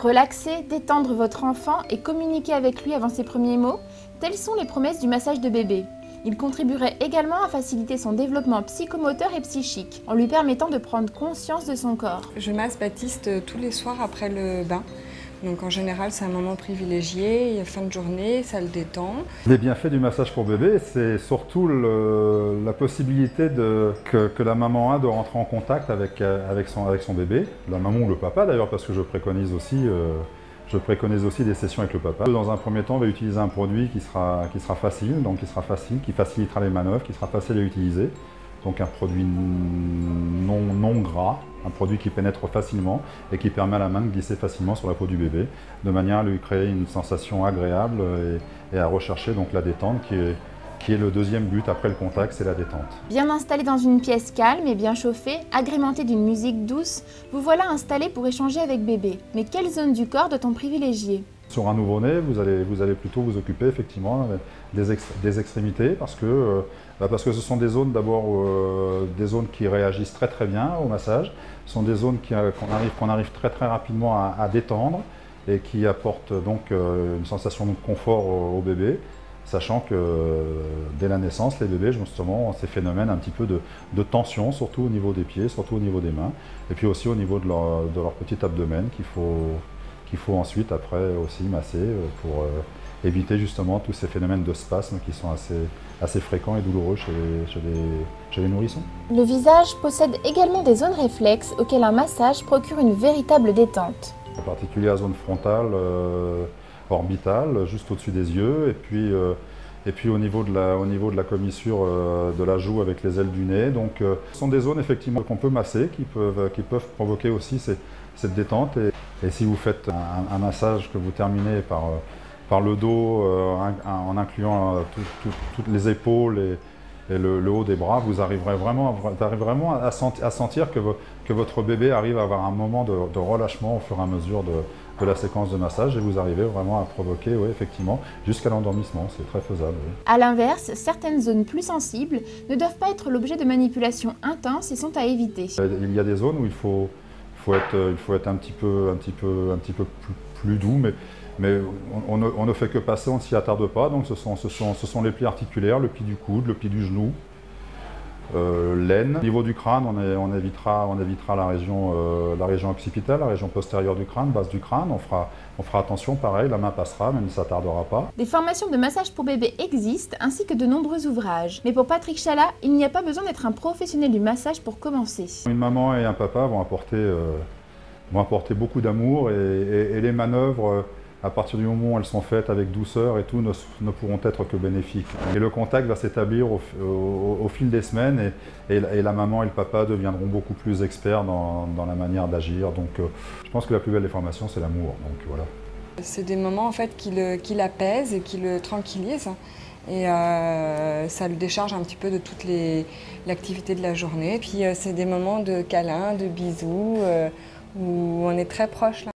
Relaxer, détendre votre enfant et communiquer avec lui avant ses premiers mots, telles sont les promesses du massage de bébé. Il contribuerait également à faciliter son développement psychomoteur et psychique, en lui permettant de prendre conscience de son corps. Je masse Baptiste tous les soirs après le bain. Donc en général, c'est un moment privilégié, il y a fin de journée, ça le détend. Les bienfaits du massage pour bébé, c'est surtout la possibilité que la maman a de rentrer en contact avec son bébé. La maman ou le papa d'ailleurs, parce que je préconise aussi des sessions avec le papa. Dans un premier temps, on va utiliser un produit qui facilitera les manœuvres, qui sera facile à utiliser. Donc un produit non gras, un produit qui pénètre facilement et qui permet à la main de glisser facilement sur la peau du bébé, de manière à lui créer une sensation agréable et à rechercher donc la détente qui est le deuxième but après le contact, c'est la détente. Bien installé dans une pièce calme et bien chauffée, agrémentée d'une musique douce, vous voilà installé pour échanger avec bébé. Mais quelle zone du corps doit-on privilégier ? Sur un nouveau-né, vous allez plutôt vous occuper effectivement des extrémités parce que ce sont des zones d'abord qui réagissent très bien au massage, ce sont des zones qu'on arrive très rapidement à détendre et qui apportent donc une sensation de confort au bébé, sachant que dès la naissance, les bébés justement ont ces phénomènes un petit peu de tension, surtout au niveau des pieds, surtout au niveau des mains et puis aussi au niveau de leur petit abdomen qu'il faut ensuite après aussi masser pour éviter justement tous ces phénomènes de spasmes qui sont assez fréquents et douloureux chez les nourrissons. Le visage possède également des zones réflexes auxquelles un massage procure une véritable détente. En particulier la zone frontale, orbitale, juste au-dessus des yeux et puis au niveau de la commissure de la joue avec les ailes du nez. Donc ce sont des zones effectivement qu'on peut masser qui peuvent provoquer aussi cette détente. Et si vous faites un massage que vous terminez par le dos, en incluant toutes les épaules et le haut des bras, vous arriverez vraiment à sentir que votre bébé arrive à avoir un moment de relâchement au fur et à mesure de la séquence de massage et vous arrivez vraiment à provoquer, oui, effectivement, jusqu'à l'endormissement, c'est très faisable. Oui. A l'inverse, certaines zones plus sensibles ne doivent pas être l'objet de manipulations intenses et sont à éviter. Il y a des zones où il faut être un petit peu plus doux, mais on ne fait que passer, on ne s'y attarde pas. Donc ce sont les plis articulaires, le pli du coude, le pli du genou, l'aine. Au niveau du crâne, on évitera la région occipitale, la région postérieure du crâne, base du crâne. On fera attention, pareil, la main passera, mais ne s'attardera pas. Des formations de massage pour bébé existent, ainsi que de nombreux ouvrages. Mais pour Patrick Chala, il n'y a pas besoin d'être un professionnel du massage pour commencer. Une maman et un papa vont apporter beaucoup d'amour et les manœuvres, à partir du moment où elles sont faites avec douceur et tout, ne pourront être que bénéfiques. Et le contact va s'établir au fil des semaines et la maman et le papa deviendront beaucoup plus experts dans la manière d'agir. Donc je pense que la plus belle des formations, c'est l'amour. Voilà. C'est des moments en fait qui l'apaisent et qui le tranquillisent. Et ça le décharge un petit peu de toute l'activité de la journée. Puis c'est des moments de câlins, de bisous, où on est très proche.